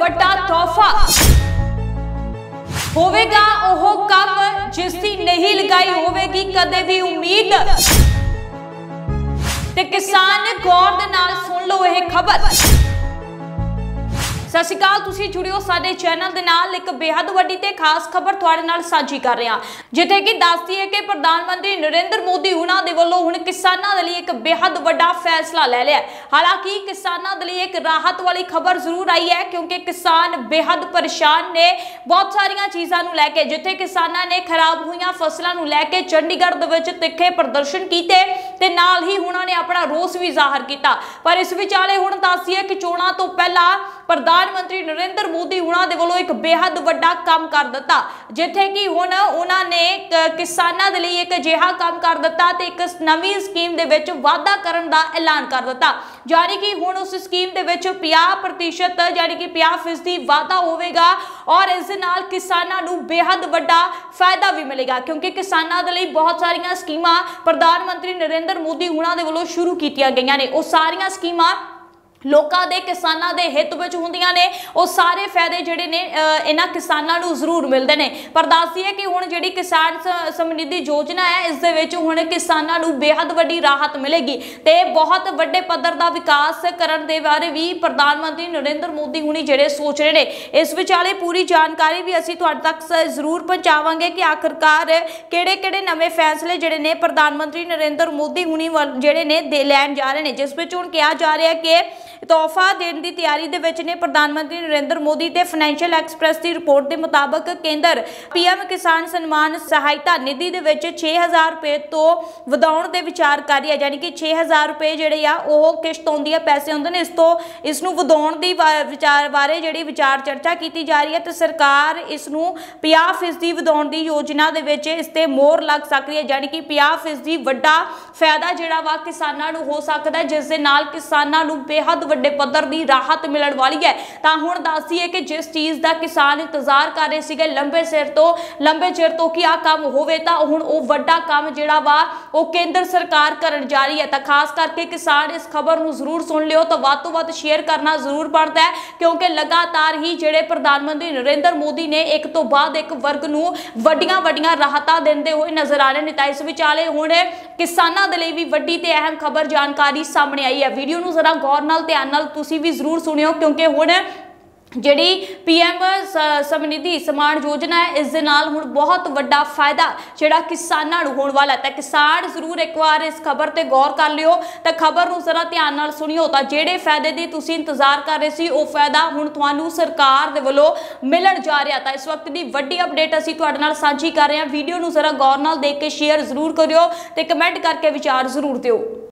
फटा तोहफा होवेगा ओहो कम जिसकी नहीं लगाई होवेगी कदे भी उम्मीद। ते किसान गौर दे नाल सुन लो यह खबर। सत श्री अकाल, तुसी जुड़ियो साडे चैनल दे नाल। एक बेहद वड्डी ते खास खबर तुहाडे नाल साझी कर रहे हां, जिथे कि दसदी है कि प्रधानमंत्री नरेंद्र मोदी उन्हां दे वल्लों हुण किसानां दे लई एक बेहद वड्डा फैसला ले लिया। हालांकि किसानां दे लई एक राहत वाली खबर जरूर आई है, क्योंकि किसान बेहद परेशान ने बहुत सारियां चीज़ां नूं लैके। जिथे किसानां ने खराब हुईयां फसलां नूं लैके चंडीगढ़ दे विच तिखे प्रदर्शन कीते ते नाल ही उन्हां ने अपना रोस भी जाहिर कीता। पर इस विचाले हुण दसदी है कि चोणां तों पहलां प्रधानमंत्री नरेंद्र मोदी उन्हां दे वल्लों एक बेहद वड्डा काम कर दिता, जिथे कि हुण उन्हां ने किसानां दे लई एक अजिहा काम कर दिता ते एक नवीं स्कीम दे विच वाधा करन दा ऐलान कर दिता। यानी कि हुण उस स्कीम दे विच 50% यानी कि 50% वाधा होवेगा और इस दे नाल किसानां नूं बेहद वड्डा फायदा भी मिलेगा, क्योंकि किसानां दे लई बहुत सारियां स्कीमां प्रधानमंत्री नरेंद्र मोदी उन्हां दे वल्लों शुरू कीतीआं गईआं ने। उह सारियां स्कीमां लोगों के किसानों के हित में होंदियां ने और सारे फायदे जोड़े ने इन्हां किसानों को जरूर मिलते हैं। पर दस दी है कि हुण जिहड़ी किसान समनिधि योजना है इस दे विच हुण किसानों को बेहद वड्डी राहत मिलेगी तो बहुत वड्डे पद्धर का विकास करन दे बारे भी प्रधानमंत्री नरेंद्र मोदी हुणी जिहड़े सोच रहे हैं। इस विचाले पूरी जानकारी भी असीं तुहाडे तक जरूर पहुँचावांगे कि आखिरकार किहड़े-किहड़े नवे फैसले जिहड़े ने प्रधानमंत्री नरेंद्र मोदी हुणी जिहड़े ने लैण जा रहे हैं, जिस विच हुण कहा जा रहा है कि तोहफा देने की तैयारी दे विच ने प्रधानमंत्री नरेंद्र मोदी ते फाइनैशियल एक्सप्रैस की रिपोर्ट के मुताबक केंद्र पीएम किसान सम्मान सहायता निधि दे विच 6000 रुपए तो वधाउण दे विचार कर रही है। यानी कि 6000 रुपए जिहड़े आ ओह किश्त आउंदी आ, पैसे आउंदे ने, इस तो इसनूं वधाउण दी विचार बारे जिहड़ी विचार चर्चा की जा रही है। तो सरकार इसनूं 50% वधाउण दी योजना दे विच इस ते मोहर लग सकती है। यानी कि 50% वड्डा फायदा जिहड़ा वा किसानां नूं हो सकदा है, जिस दे नाल किसानां नूं बेहद ਵੱਡੇ ਪੱਧਰ ਦੀ राहत मिलने वाली है। तो ਹੁਣ ਦੱਸਦੀ है कि जिस चीज़ का किसान इंतजार कर रहे ਸੀਗੇ लंबे चिर तो कि आ काम ਹੋਵੇ ਤਾਂ ਹੁਣ ਉਹ ਵੱਡਾ ਕੰਮ ਜਿਹੜਾ ਵਾ ਉਹ ਕੇਂਦਰ ਸਰਕਾਰ ਕਰਨ ਜਾ ਰਹੀ ਹੈ। ਤਾਂ खास करके किसान इस खबर ਨੂੰ ਜ਼ਰੂਰ सुन लियो तो ਵੱਧ शेयर करना ਜ਼ਰੂਰ ਬਣਦਾ है, क्योंकि लगातार ही ਜਿਹੜੇ प्रधानमंत्री नरेंद्र मोदी ने एक तो बाद एक वर्ग ਨੂੰ ਵੱਡੀਆਂ ਰਾਹਤਾਂ ਦਿੰਦੇ ਹੋਏ नजर आ रहे हैं। ਤਾਂ ਇਸ ਵਿਚਾਲੇ ਹੁਣ किसानों के लिए भी ਵੱਡੀ ਤੇ ਅਹਿਮ खबर जानकारी सामने आई है। वीडियो ਨੂੰ ਜ਼ਰਾ गौर ਨਾਲ ध्यान नाल तुसी भी जरूर सुनियो, क्योंकि हुण जिहड़ी पीएम समनिधि सम्मान योजना है इस दे नाल हुण बहुत वड्डा फायदा जिहड़ा किसानां नूं होण वाला। तां किसान जरूर एक बार इस खबर ते गौर कर लियो, तां खबर नूं जरा ध्यान नाल सुनियो। तां जिहड़े फायदे दी तुसीं इंतजार कर रहे सी ओह फायदा हुण तुहानूं सरकार दे वल्लों मिलण जा रिहा। तां इस वक्त दी वड्डी अपडेट असीं तुहाडे नाल साझी कर रहे हां। वीडियो नूं जरा गौर नाल देख के शेयर जरूर करियो ते कमेंट करके विचार जरूर दिओ।